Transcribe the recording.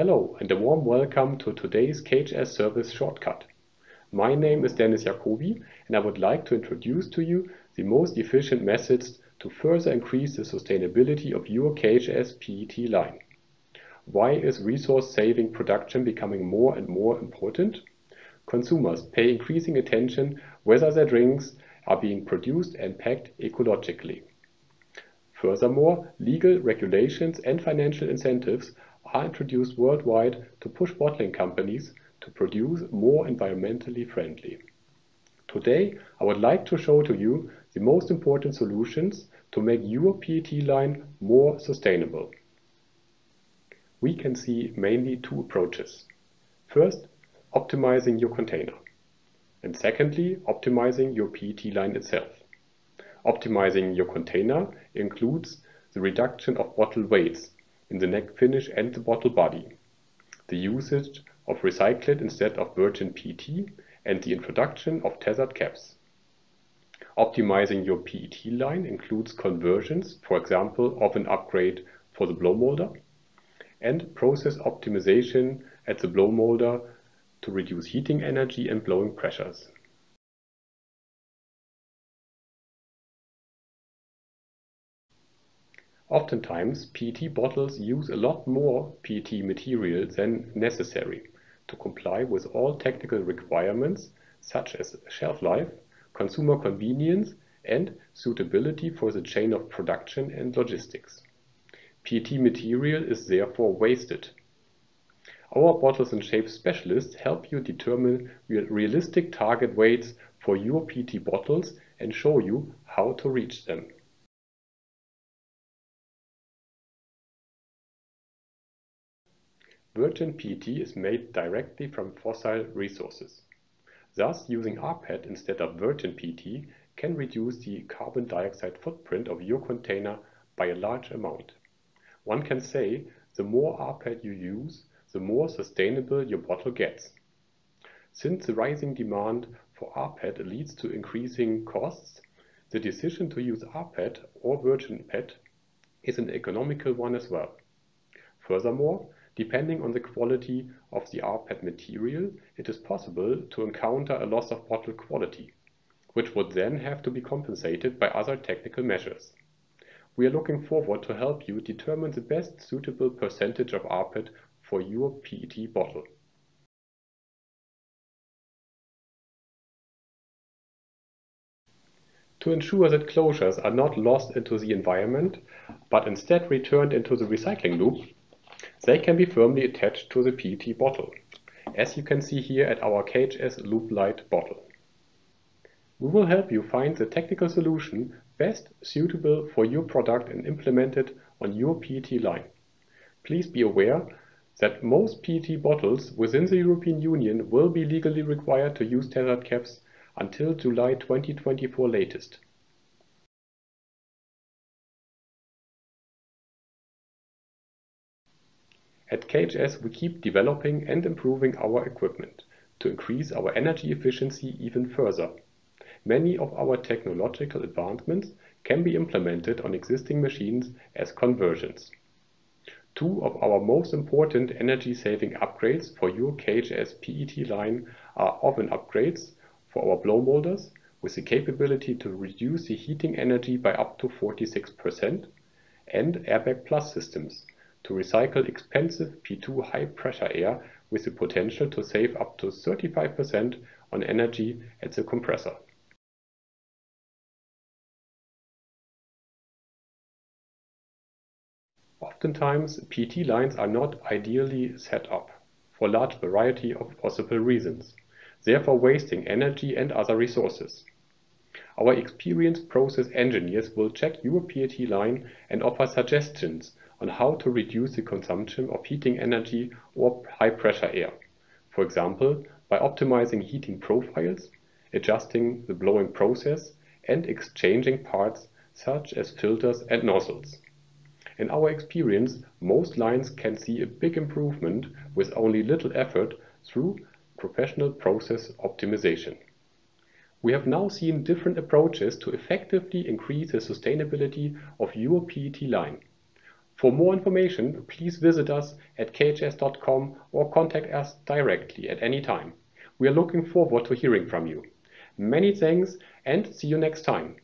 Hello and a warm welcome to today's KHS service shortcut. My name is Dennis Jacobi and I would like to introduce to you the most efficient methods to further increase the sustainability of your KHS PET line. Why is resource-saving production becoming more and more important? Consumers pay increasing attention whether their drinks are being produced and packed ecologically. Furthermore, legal regulations and financial incentives are introduced worldwide to push bottling companies to produce more environmentally friendly. Today, I would like to show to you the most important solutions to make your PET line more sustainable. We can see mainly two approaches. First, optimizing your container. And secondly, optimizing your PET line itself. Optimizing your container includes the reduction of bottle weights in the neck finish and the bottle body, the usage of recycled instead of virgin PET, and the introduction of tethered caps. Optimizing your PET line includes conversions, for example, of an upgrade for the blow molder, and process optimization at the blow molder to reduce heating energy and blowing pressures. Oftentimes, PET bottles use a lot more PET material than necessary to comply with all technical requirements such as shelf life, consumer convenience, and suitability for the chain of production and logistics. PET material is therefore wasted. Our Bottles and Shapes specialists help you determine realistic target weights for your PET bottles and show you how to reach them. Virgin PET is made directly from fossil resources. Thus, using rPET instead of virgin PET can reduce the carbon dioxide footprint of your container by a large amount. One can say the more rPET you use, the more sustainable your bottle gets. Since the rising demand for rPET leads to increasing costs, the decision to use rPET or virgin PET is an economical one as well. Furthermore, depending on the quality of the rPET material, it is possible to encounter a loss of bottle quality, which would then have to be compensated by other technical measures. We are looking forward to help you determine the best suitable percentage of rPET for your PET bottle. To ensure that closures are not lost into the environment, but instead returned into the recycling loop, they can be firmly attached to the PET bottle, as you can see here at our KHS Loop Light bottle. We will help you find the technical solution best suitable for your product and implement it on your PET line. Please be aware that most PET bottles within the European Union will be legally required to use tethered caps until July 2024 latest. At KHS, we keep developing and improving our equipment to increase our energy efficiency even further. Many of our technological advancements can be implemented on existing machines as conversions. Two of our most important energy-saving upgrades for your KHS PET line are oven upgrades for our blow molders with the capability to reduce the heating energy by up to 46% and Airbag Plus systems to recycle expensive P2 high-pressure air with the potential to save up to 35% on energy at the compressor. Oftentimes, PET lines are not ideally set up for a large variety of possible reasons, therefore wasting energy and other resources. Our experienced process engineers will check your PET line and offer suggestions on how to reduce the consumption of heating energy or high-pressure air, for example, by optimizing heating profiles, adjusting the blowing process, and exchanging parts such as filters and nozzles. In our experience, most lines can see a big improvement with only little effort through professional process optimization. We have now seen different approaches to effectively increase the sustainability of your PET line. For more information, please visit us at khs.com or contact us directly at any time. We are looking forward to hearing from you. Many thanks and see you next time.